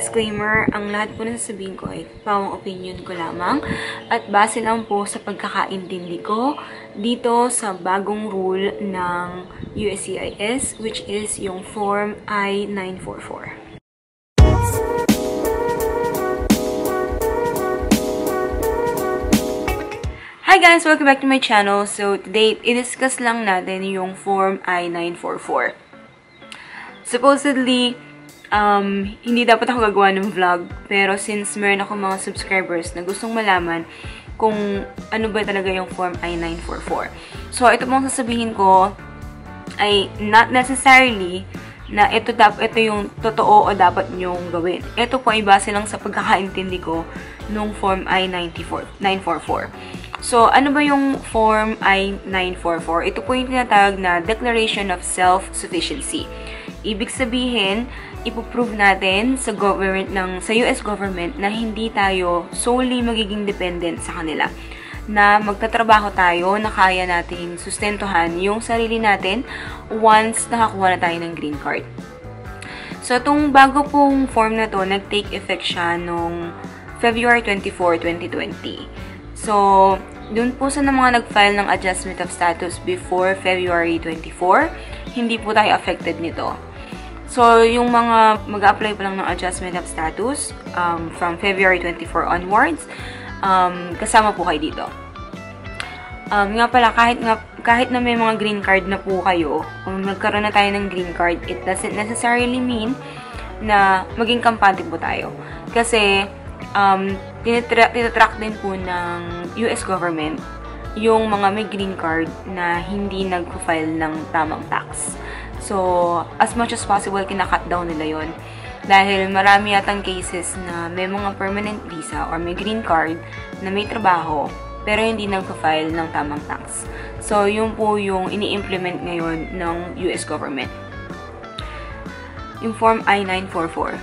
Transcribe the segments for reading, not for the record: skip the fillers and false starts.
Disclaimer, ang lahat po na sasabihin ko ay pawang opinion ko lamang at base lang po sa pagkakaintindi ko dito sa bagong rule ng USCIS which is yung Form I-944. Hi guys! Welcome back to my channel. So today, i-discuss lang natin yung Form I-944. Supposedly, hindi dapat ako gagawa ng vlog, pero since meron ako mga subscribers na gustong malaman kung ano ba talaga yung Form I-944. So, ito pong sasabihin ko ay not necessarily na ito yung totoo o dapat nyong gawin. Ito po ay base lang sa pagkakaintindi ko nung Form I-944. So, ano ba yung Form I-944? Ito po yung tinatawag na Declaration of Self-Sufficiency. Ibig sabihin, ipoprove natin sa US government na hindi tayo solely magiging dependent sa kanila. Na magtatrabaho tayo na kaya nating sustentuhan yung sarili natin once nakakuha na tayo ng green card. So, itong bago pong form na to, nag-take effect siya noong February 24, 2020. So, dun po sa mga nag-file ng adjustment of status before February 24, hindi po tayo affected nito. So, yung mga mag-a-apply pa lang ng adjustment of status from February 24 onwards, kasama po kayo dito. Nga pala, kahit na may mga green card na po kayo, kung nagkaroon na tayo ng green card, it doesn't necessarily mean na maging kampante po tayo. Kasi, tinatrack din po ng US government yung mga may green card na hindi nag-file ng tamang tax. So, as much as possible, kina-cut down nila yon. Dahil marami yatang cases na may mga permanent visa or may green card na may trabaho, pero hindi nagpa-file ng tamang tax. So, yun po yung ini-implement ngayon ng US government. Yung Form I-944,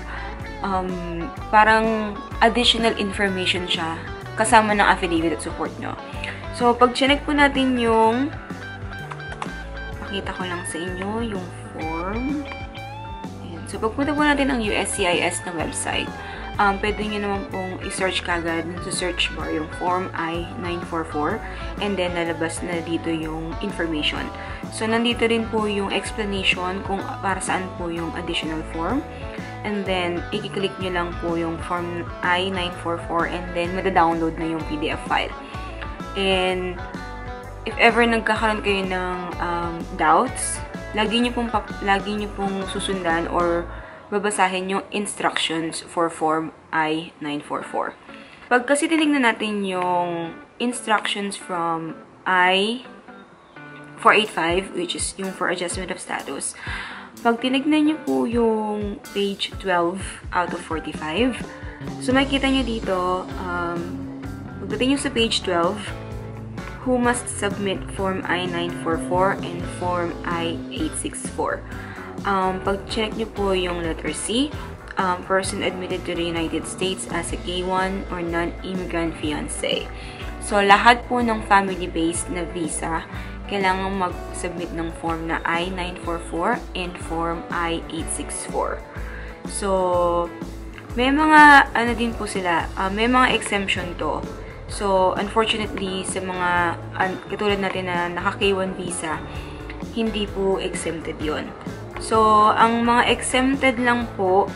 parang additional information siya kasama ng affidavit at support nyo. So, pag-check po natin yung pakita ko lang sa inyo yung form. Ayan. So, pagpunta po natin ang USCIS na website. Pwede nyo naman pong i-search kagad sa search bar yung Form I-944 and then lalabas na dito yung information. So, nandito rin po yung explanation kung para saan po yung additional form. And then, i-click nyo lang po yung Form I-944 and then madadownload na yung PDF file. And if ever nagkakaroon kayo ng doubts, lagi niyo pong susundan or babasahin yung instructions for Form I-944. Pag kasi tinignan natin yung instructions from I-485, which is yung for adjustment of status, pag tinignan niyo po yung page 12 out of 45, so makikita niyo dito, pagdating niyo sa page 12, who must submit Form I-944 and Form I-864. Pag-check nyo po yung letter C, person admitted to the United States as a K-1 or non-immigrant fiancé. So, lahat po ng family-based na visa, kailangan mag-submit ng form na I-944 and Form I-864. So, may mga, ano din po sila, may mga exemption to. So, unfortunately, sa mga katulad natin na naka-K-1 visa, hindi po exempted yon. So, ang mga exempted lang po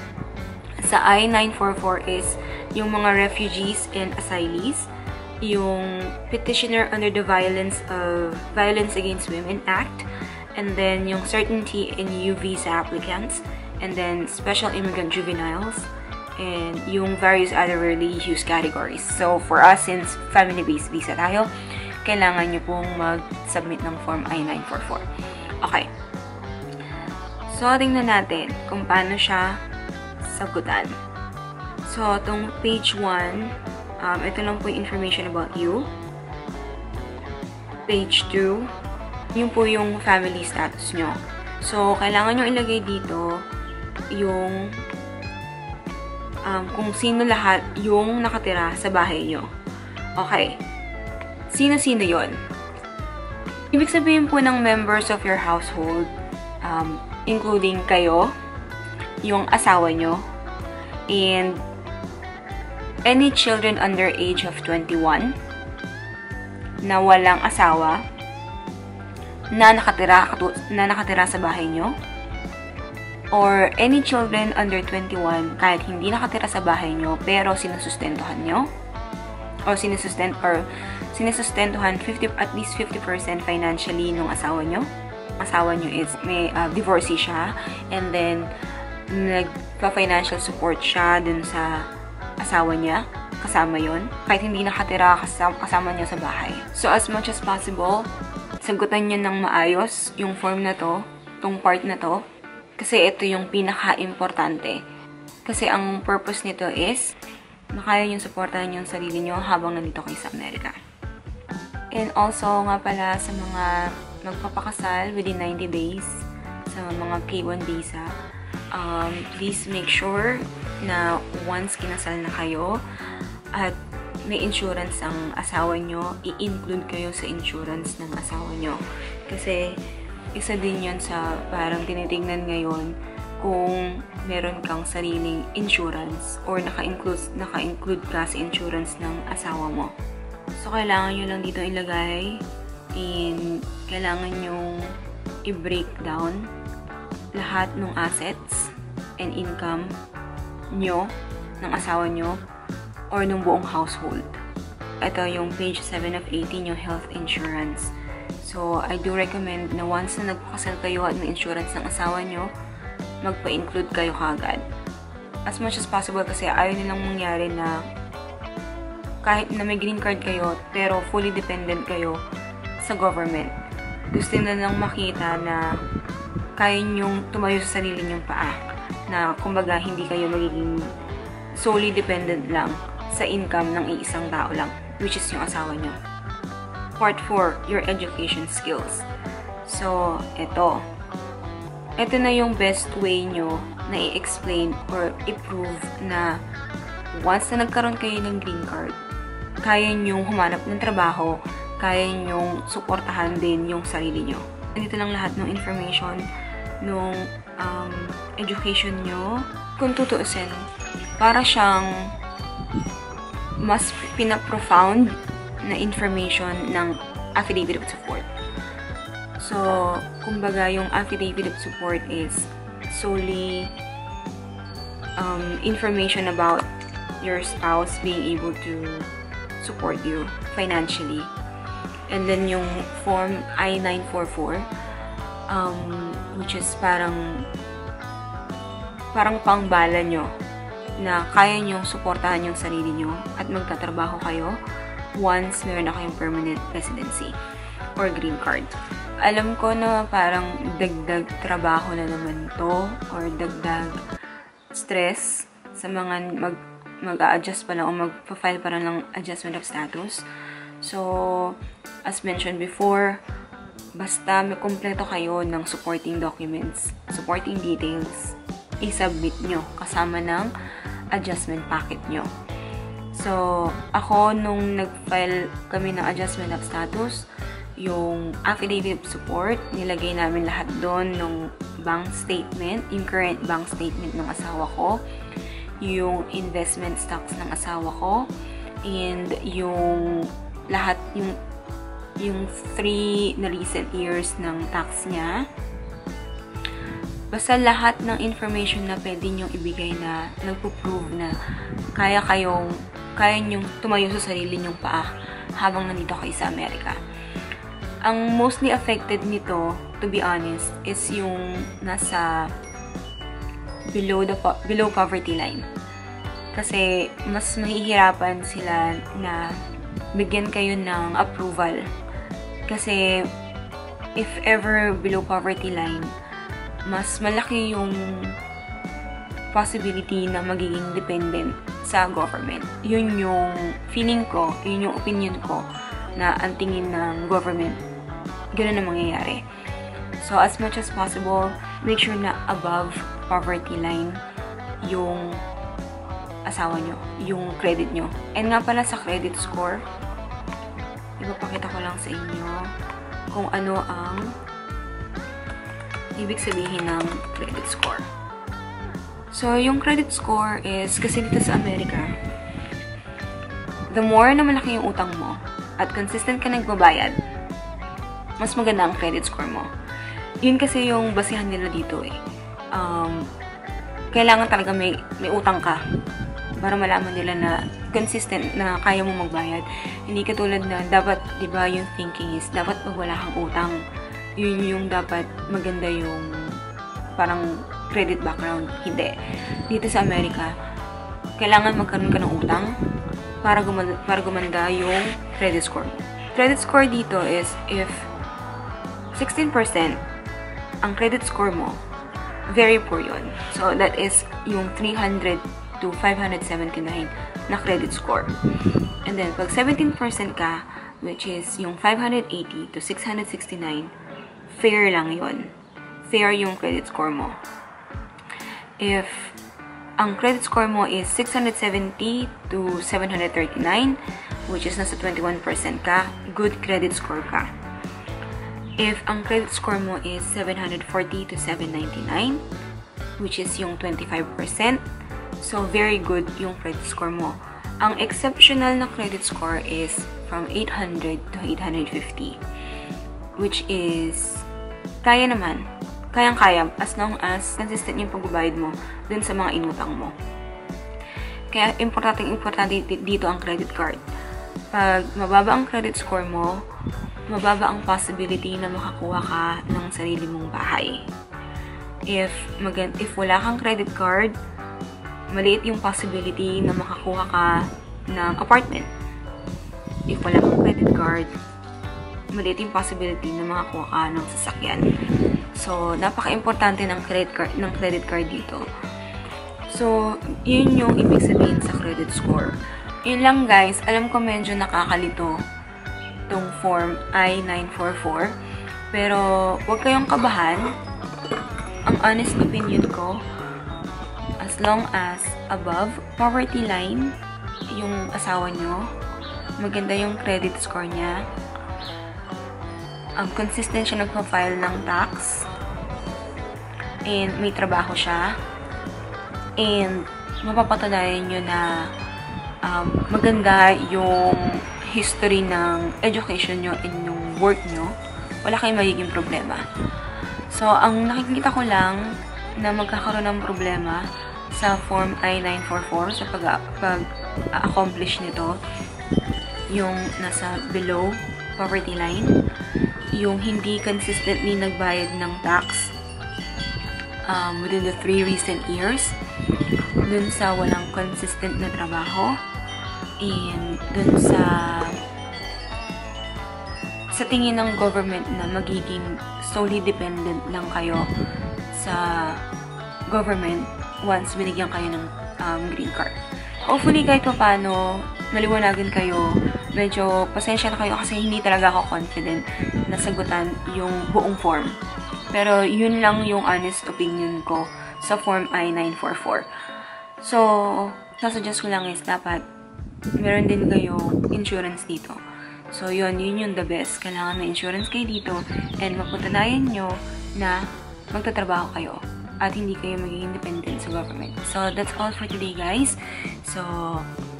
sa I-944 is yung mga refugees and asylees, yung petitioner under the Violence Against Women Act, and then yung certainty and U visa applicants, and then special immigrant juveniles, and yung various other religious categories. So, for us, since family-based visa tayo, kailangan nyo pong mag-submit ng Form I-944. Okay. So, tingnan natin kung paano siya sagutan. So, itong page 1, ito lang po yung information about you. Page 2, yun po yung family status nyo. So, kailangan nyo ilagay dito yung kung sino lahat yung nakatira sa bahay nyo. Okay. Sino-sino yon? Ibig sabihin po ng members of your household, including kayo, yung asawa nyo, and any children under age of 21 na walang asawa na nakatira sa bahay nyo, or any children under 21 kahit hindi nakatira sa bahay nyo pero sinusustentuhan nyo, or sinusustentuhan 50, at least 50% financially nung asawa nyo. Asawa nyo is may divorcee siya, and then nagpa-financial support siya dun sa asawa niya, kasama yon kahit hindi nakatira kasama niya sa bahay. So as much as possible, sagutan niyo ng maayos yung form na to, tong part na to, kasi ito yung pinaka-importante. Kasi ang purpose nito is makaya yung supportahan yung sarili nyo habang nandito kayo sa Amerika. And also nga pala sa mga magpapakasal within 90 days sa mga K-1 visa, please make sure na once kinasal na kayo at may insurance ang asawa nyo, i-include kayo sa insurance ng asawa nyo. Kasi isa din yun sa parang tinitingnan ngayon, kung meron kang sariling insurance or naka-include ka sa insurance ng asawa mo. So, kailangan nyo lang dito ilagay, and kailangan nyo i-breakdown lahat ng assets and income nyo, ng asawa nyo, or ng buong household. Ito yung page 7 of 18, yung health insurance. So, I do recommend na once na nagpakasal kayo at ng insurance ng asawa nyo, magpa-include kayo kagad. As much as possible kasi ayaw nilang mangyari na kahit na may green card kayo pero fully dependent kayo sa government. Gusto nila lang makita na kaya nyong tumayo sa sarili nyong paa. Na kumbaga hindi kayo magiging solely dependent lang sa income ng iisang tao lang, which is yung asawa nyo. Part 4, your education skills. So, ito na yung best way nyo na i-explain or i-prove na once na nagkaroon kayo ng green card, kaya nyong humanap ng trabaho, kaya nyong suportahan din yung sarili nyo. Nandito lang lahat ng information ng education nyo. Kung tutuusin, para siyang mas pinaprofound na information ng affidavit of support. So, kumbaga yung affidavit of support is solely information about your spouse being able to support you financially. And then yung form I-944, which is parang pangbala nyo na kaya nyong suportahan yung sarili nyo at magtatrabaho kayo once meron na kayong permanent residency or green card. Alam ko na parang dagdag trabaho na naman to or dagdag stress sa mga mag-a-adjust pa lang o magpa-file pa lang ng adjustment of status. So, as mentioned before, basta may kumpleto kayo ng supporting documents, supporting details, i-submit nyo kasama ng adjustment packet nyo. So, ako nung nag-file kami ng adjustment of status, yung affidavit of support, nilagay namin lahat doon ng bank statement, yung current bank statement ng asawa ko, yung investment stocks ng asawa ko, and yung lahat, yung 3 na recent years ng tax niya. Basta lahat ng information na pwede niyong ibigay na nagpo-prove na kaya niyong tumayo sa sarili niyong paa habang nandito kayo sa Amerika. Ang mostly affected nito, to be honest, is yung nasa below poverty line. Kasi mas mahihirapan sila na bigyan kayo ng approval. Kasi if ever below poverty line, mas malaki yung possibility na magiging dependent sa government. Yun yung feeling ko, yun yung opinion ko na ang tingin ng government. Ganun ang mangyayari. So, as much as possible, make sure na above poverty line yung asawa nyo, yung credit nyo. And nga pala sa credit score, ipapakita ko lang sa inyo kung ano ang ibig sabihin ng credit score. So, yung credit score is, kasi dito sa Amerika, the more na malaki yung utang mo at consistent ka nagbabayad, mas maganda ang credit score mo. Yun kasi yung basihan nila dito eh. Kailangan talaga may utang ka para malaman nila na consistent na kaya mo magbayad. Hindi katulad na dapat, di ba, yung thinking is dapat pag wala kang utang, yun yung dapat maganda yung parang credit background. Hindi. Dito sa Amerika, kailangan magkaroon ka ng utang para gumanda yung credit score. Credit score dito is if 16% ang credit score mo, very poor yun. So, that is yung 300 to 579 na credit score. And then, pag 17% ka, which is yung 580 to 669, fair lang yun. Fair yung credit score mo. If ang credit score mo is 670 to 739, which is nasa 21% ka, good credit score ka. If ang credit score mo is 740 to 799, which is yung 25%, so, very good yung credit score mo. Ang exceptional na credit score is from 800 to 850. Which is, kaya naman. Kayang-kaya as long as consistent yung pagbabayad mo dun sa mga inutang mo. Kaya, importante dito ang credit card. Pag mababa ang credit score mo, mababa ang possibility na makakuha ka ng sarili mong bahay. If wala kang credit card, maliit yung possibility na makakuha ka ng apartment. If wala kang credit card, maliit yung possibility na makakuha ka ng sasakyan. So, napaka-importante ng credit card dito. So, yun yung ibig sabihin sa credit score. Yun lang guys, alam ko medyo nakakalito tong Form I-944. Pero, huwag kayong kabahan. Ang honest opinion ko, as long as above poverty line yung asawa nyo, maganda yung credit score niya, consistent siya nagpa-file ng tax, and may trabaho siya, and mapapatunayan nyo na maganda yung history ng education nyo and yung work nyo, wala kayong magiging problema. So, ang nakikita ko lang na magkakaroon ng problema sa Form I-944 sa pag-accomplish nito, yung nasa below poverty line, yung hindi consistently nagbayad ng tax within the 3 recent years, dun sa walang consistent na trabaho, and dun sa tingin ng government na magiging solely dependent lang kayo sa government once binigyan kayo ng green card. Hopefully, kahit pa paano, naliwanagan kayo. Medyo pasensya na kayo kasi hindi talaga ako confident na sagutan yung buong form. Pero, yun lang yung honest opinion ko sa Form I-944. So, nasuggest ko lang is dapat meron din kayo insurance dito. So, yun yung the best. Kailangan may insurance kayo dito and mapatunayan nyo na magtatrabaho kayo at hindi kayo magiging dependent sa government. So, that's all for today, guys. So,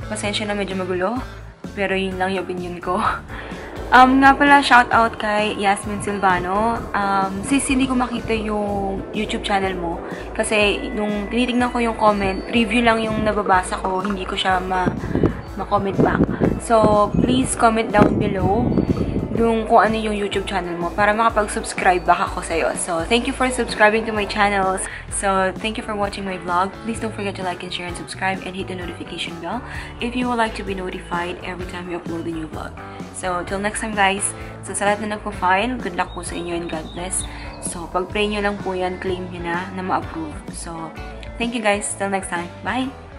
pasensya na medyo magulo, pero yun lang yung opinion ko. Nga pala, shoutout kay Yasmin Silvano. Sis, hindi ko makita yung YouTube channel mo kasi nung tinitignan ko yung comment, review lang yung nababasa ko, hindi ko siya ma-comment back. So, please comment down below kung ano yung YouTube channel mo para makapag-subscribe back ako sa'yo. So, thank you for subscribing to my channel. So, thank you for watching my vlog. Please don't forget to like and share and subscribe and hit the notification bell if you would like to be notified every time you upload a new vlog. So, till next time guys, sa lahat na nagpo-file, good luck po sa inyo and God bless. So, pag-pray nyo lang po yan, claim nyo na ma-approve. So, thank you guys. Till next time. Bye!